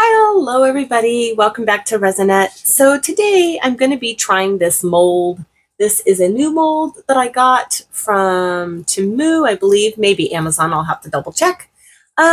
Hello everybody, welcome back to Resin Nut. So today I'm going to be trying this mold. This is a new mold that I got from Timu, I believe, maybe Amazon, I'll have to double check. But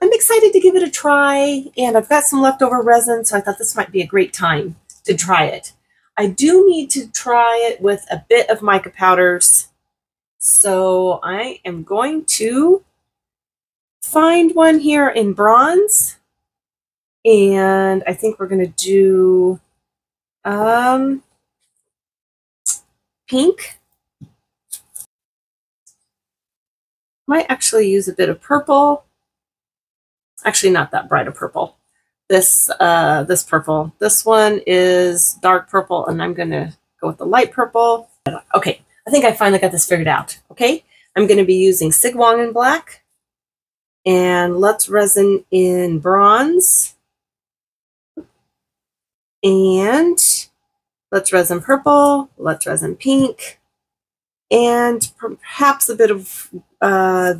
I'm excited to give it a try, and I've got some leftover resin, so I thought this might be a great time to try it. I do need to try it with a bit of mica powders, so I am going to find one here in bronze. And I think we're going to do pink. Might actually use a bit of purple. Actually, not that bright a purple. This purple. This one is dark purple, and I'm going to go with the light purple. Okay, I think I finally got this figured out. Okay, I'm going to be using Sigwong in black and Let's Resin in bronze. And Let's Resin purple, Let's Resin pink, and perhaps a bit of, yeah,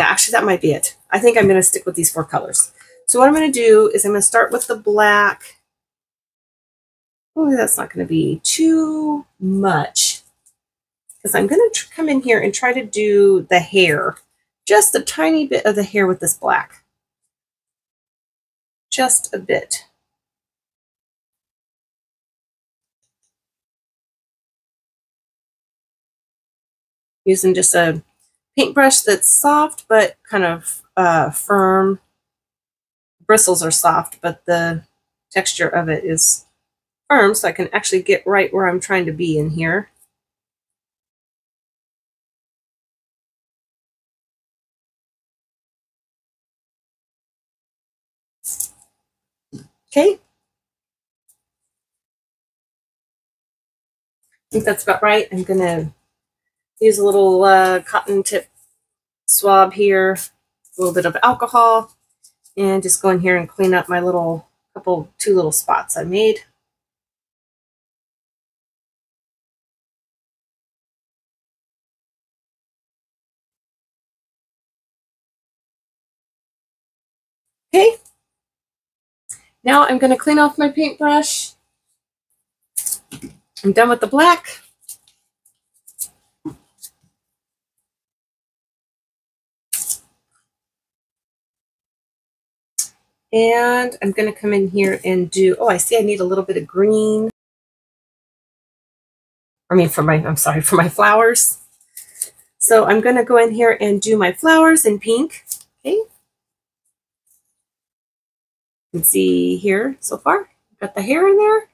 actually that might be it. I think I'm going to stick with these four colors. So what I'm going to do is I'm going to start with the black. Oh, that's not going to be too much, because I'm going to come in here and try to do the hair, just a tiny bit of the hair with this black. Just a bit. Using just a paintbrush that's soft but kind of firm. Bristles are soft, but the texture of it is firm, so I can actually get right where I'm trying to be in here. Okay, I think that's about right. I'm going to use a little cotton tip swab here, a little bit of alcohol, and just go in here and clean up my little two little spots I made. Okay. Now I'm going to clean off my paintbrush. I'm done with the black. And I'm going to come in here and do, oh, I see I need a little bit of green. I mean, for my flowers. So I'm going to go in here and do my flowers in pink. Okay. You can see here so far, got the hair in there.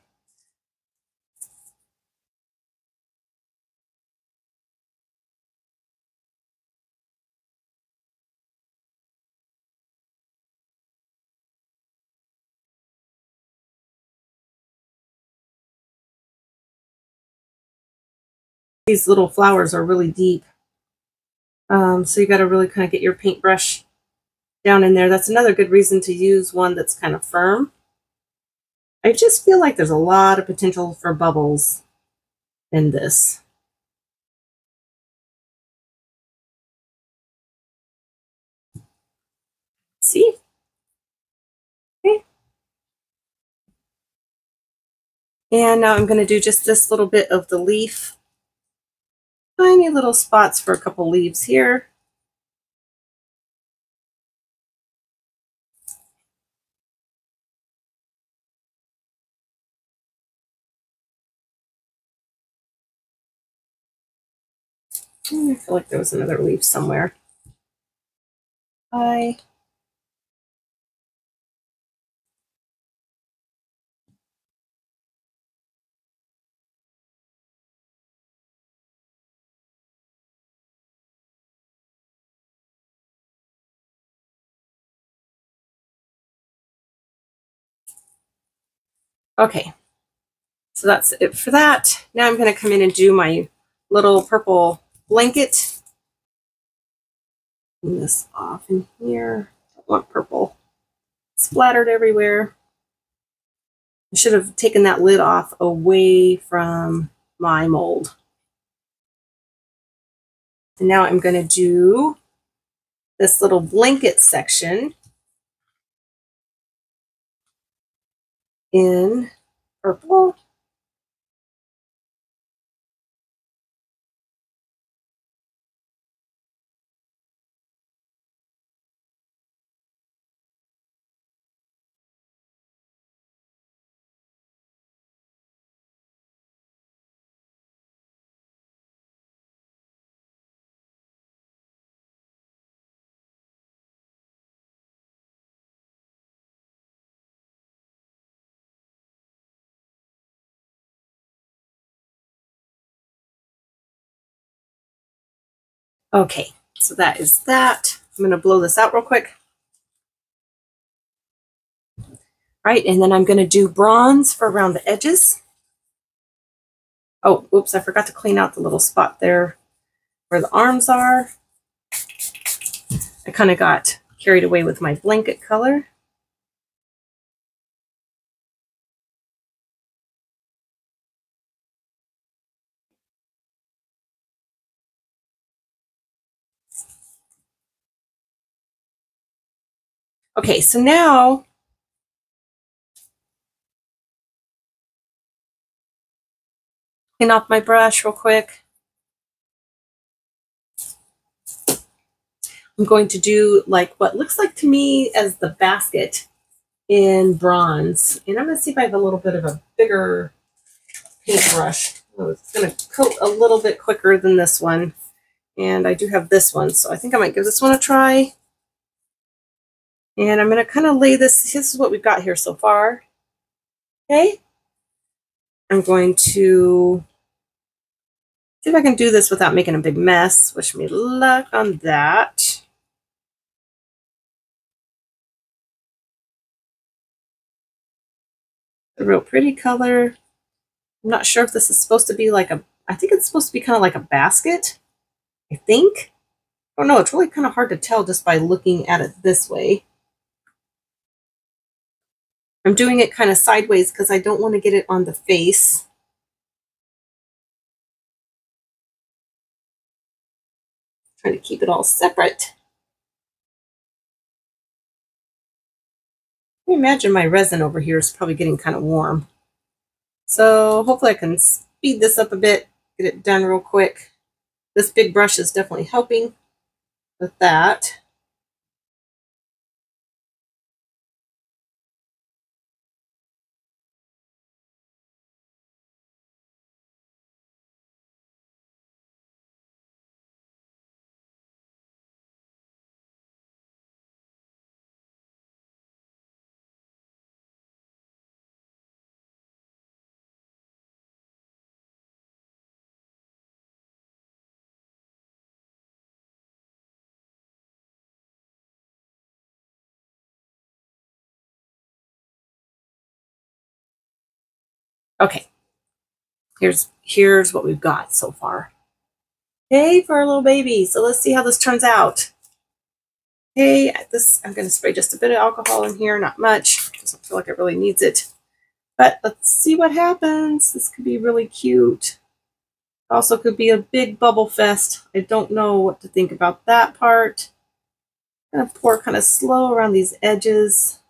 These little flowers are really deep. So you got to really kind of get your paintbrush down in there. That's another good reason to use one that's kind of firm. I just feel like there's a lot of potential for bubbles in this. See? Okay. And now I'm going to do just this little bit of the leaf. Tiny little spots for a couple leaves here. I feel like there was another leaf somewhere. Hi. Okay. So that's it for that. Now I'm going to come in and do my little purple blanket. Clean this off in here. I want purple splattered everywhere. I should have taken that lid off away from my mold. And now I'm going to do this little blanket section in purple. Okay, so that is that. I'm going to blow this out real quick. All right, and then I'm going to do bronze for around the edges. Oh, oops, I forgot to clean out the little spot there where the arms are. I kind of got carried away with my blanket color. Okay, so now clean off my brush real quick. I'm going to do like what looks like to me as the basket in bronze. And I'm gonna see if I have a little bit of a bigger paintbrush. Oh, it's gonna coat a little bit quicker than this one. And I do have this one, so I think I might give this one a try. And I'm going to kind of lay this. This is what we've got here so far. Okay. I'm going to see if I can do this without making a big mess. Wish me luck on that. A real pretty color. I'm not sure if this is supposed to be like a, I think it's supposed to be kind of like a basket. I think. I don't know. It's really kind of hard to tell just by looking at it this way. I'm doing it kind of sideways because I don't want to get it on the face. Trying to keep it all separate. I imagine my resin over here is probably getting kind of warm. So hopefully I can speed this up a bit, get it done real quick. This big brush is definitely helping with that. Okay, here's what we've got so far. Okay, for our little baby. So let's see how this turns out. Okay, this, I'm gonna spray just a bit of alcohol in here, not much. Doesn't feel like it really needs it. But let's see what happens. This could be really cute. Also could be a big bubble fest. I don't know what to think about that part. I'm gonna pour kind of slow around these edges.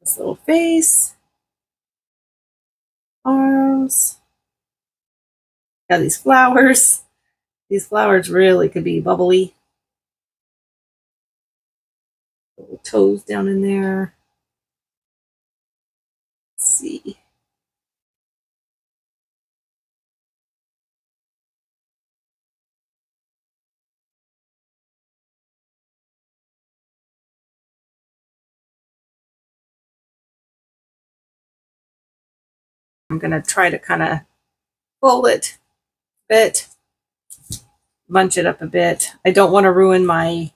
This little face. Arms. Got these flowers. These flowers really could be bubbly. Little toes down in there. Let's see. I'm going to try to kind of fold it a bit, bunch it up a bit. I don't want to ruin my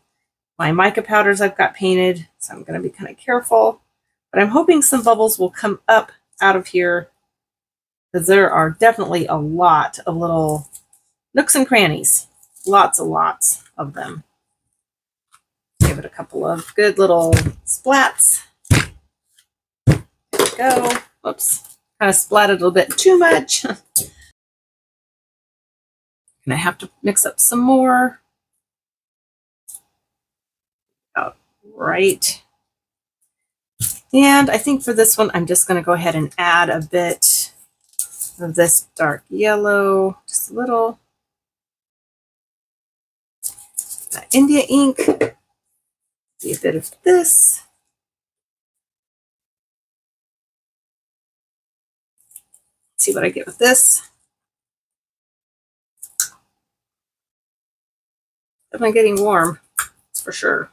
mica powders I've got painted, so I'm going to be kind of careful. But I'm hoping some bubbles will come up out of here because there are definitely a lot of little nooks and crannies. Lots and lots of them. Give it a couple of good little splats. There we go. Whoops. Kind of splatted a little bit too much. I'm gonna have to mix up some more. All right. And I think for this one, I'm just going to go ahead and add a bit of this dark yellow, just a little India ink, a bit of this. See what I get with this. Am I getting warm? That's for sure.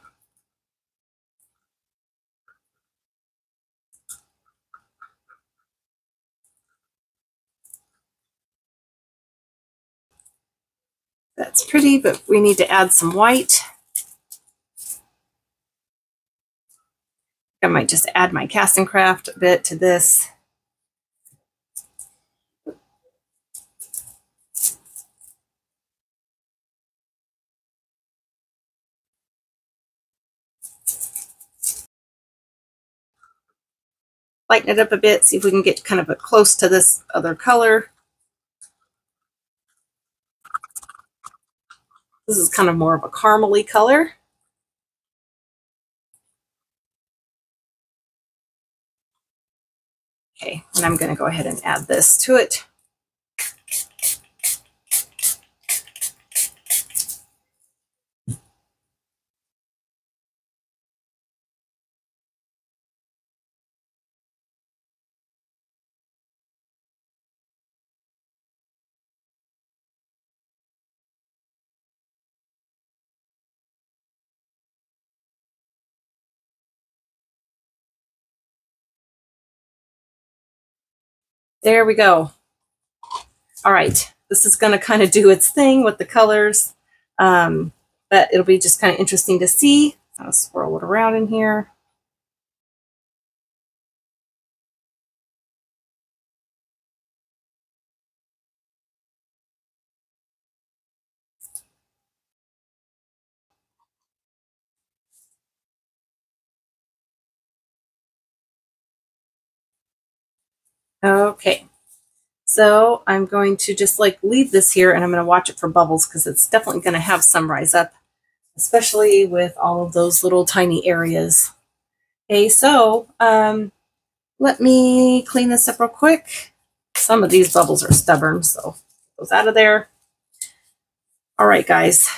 That's pretty, but we need to add some white. I might just add my Casting Craft a bit to this. Lighten it up a bit, see if we can get kind of a close to this other color. This is kind of more of a caramel-y color. Okay, and I'm going to go ahead and add this to it. There we go. All right, this is going to kind of do its thing with the colors, but it'll be just kind of interesting to see. I'll swirl it around in here. Okay, so I'm going to just like leave this here and I'm going to watch it for bubbles because it's definitely going to have some rise up, especially with all of those little tiny areas. Okay, so let me clean this up real quick. Some of these bubbles are stubborn, so get those out of there. All right, guys.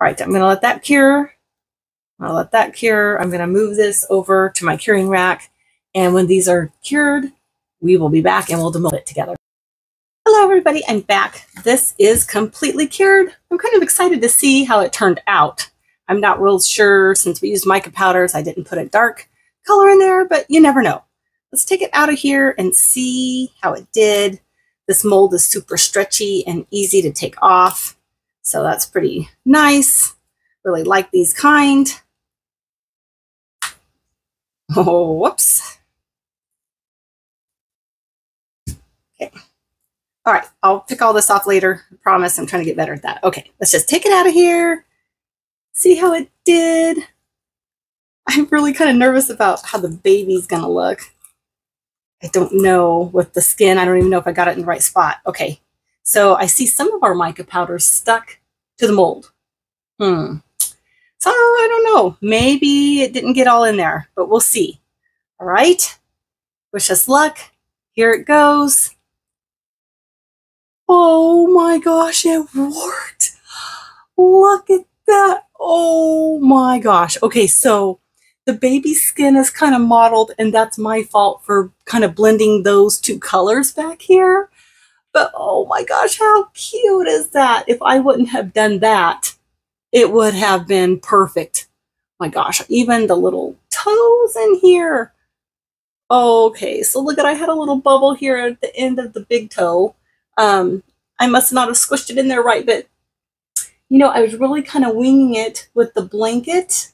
All right, I'm going to let that cure. I'll let that cure. I'm going to move this over to my curing rack. And when these are cured, we will be back and we'll demold it together. Hello everybody, I'm back. This is completely cured. I'm kind of excited to see how it turned out. I'm not real sure since we used mica powders, I didn't put a dark color in there, but you never know. Let's take it out of here and see how it did. This mold is super stretchy and easy to take off. So that's pretty nice. Really like these kind. Oh, whoops. Okay. All right. I'll pick all this off later. I promise I'm trying to get better at that. Okay. Let's just take it out of here. See how it did. I'm really kind of nervous about how the baby's going to look. I don't know with the skin. I don't even know if I got it in the right spot. Okay. So I see some of our mica powders stuck to the mold. So I don't know. Maybe it didn't get all in there, but we'll see. All right. Wish us luck. Here it goes. Oh my gosh, it worked. Look at that. Oh my gosh. Okay, so the baby's skin is kind of mottled, and that's my fault for kind of blending those two colors back here. But oh my gosh, how cute is that? If I wouldn't have done that, it would have been perfect. My gosh, even the little toes in here. Okay, so look at, I had a little bubble here at the end of the big toe. I must not have squished it in there right, but you know, I was really kind of winging it with the blanket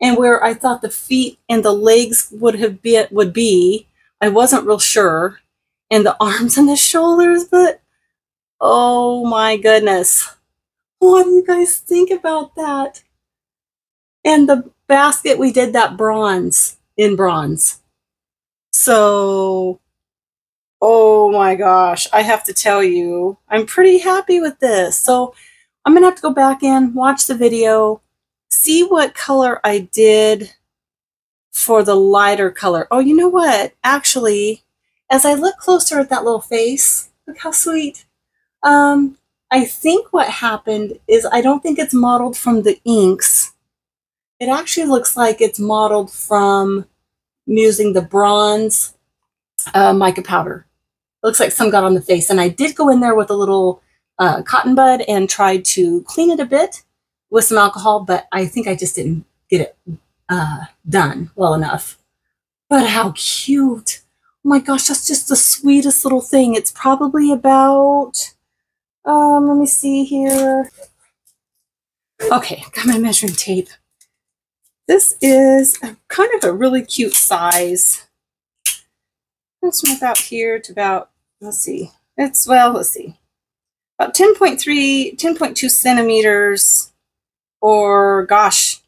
and where I thought the feet and the legs would be. I wasn't real sure, and the arms and the shoulders, but oh my goodness. What do you guys think about that? And the basket, we did that in bronze. So, oh my gosh, I have to tell you, I'm pretty happy with this. So I'm going to have to go back in, watch the video, see what color I did for the lighter color. Oh, you know what? Actually, as I look closer at that little face, look how sweet. I think what happened is I don't think it's modeled from the inks. It actually looks like it's modeled from using the bronze mica powder. It looks like some got on the face. And I did go in there with a little cotton bud and tried to clean it a bit with some alcohol, but I think I just didn't get it done well enough. But how cute. Oh my gosh, that's just the sweetest little thing. It's probably about, let me see here. Okay, got my measuring tape. This is a, kind of a really cute size. That's from about here to about, let's see. It's, well, let's see. About 10.3, 10.2 centimeters, or gosh,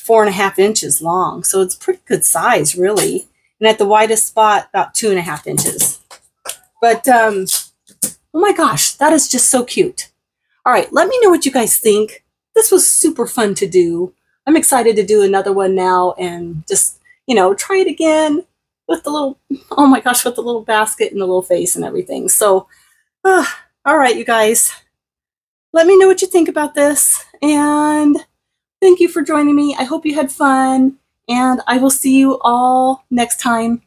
4.5 inches long. So it's pretty good size, really. And at the widest spot, about 2.5 inches. But, oh my gosh, that is just so cute. All right, let me know what you guys think. This was super fun to do. I'm excited to do another one now and just, you know, try it again with the little, oh my gosh, with the little basket and the little face and everything. So, all right, you guys, let me know what you think about this. And thank you for joining me. I hope you had fun. And I will see you all next time.